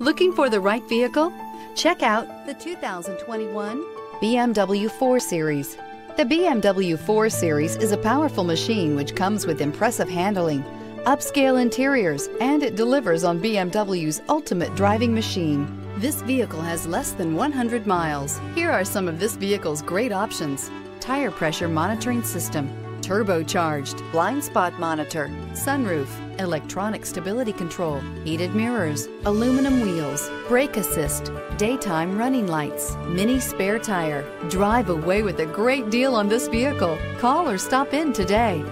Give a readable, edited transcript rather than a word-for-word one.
Looking for the right vehicle? Check out the 2021 BMW 4 Series. The BMW 4 Series is a powerful machine which comes with impressive handling, upscale interiors, and it delivers on BMW's ultimate driving machine. This vehicle has less than 100 miles. Here are some of this vehicle's great options: tire pressure monitoring system, turbocharged, blind spot monitor, sunroof, electronic stability control, heated mirrors, aluminum wheels, brake assist, daytime running lights, mini spare tire. Drive away with a great deal on this vehicle. Call or stop in today.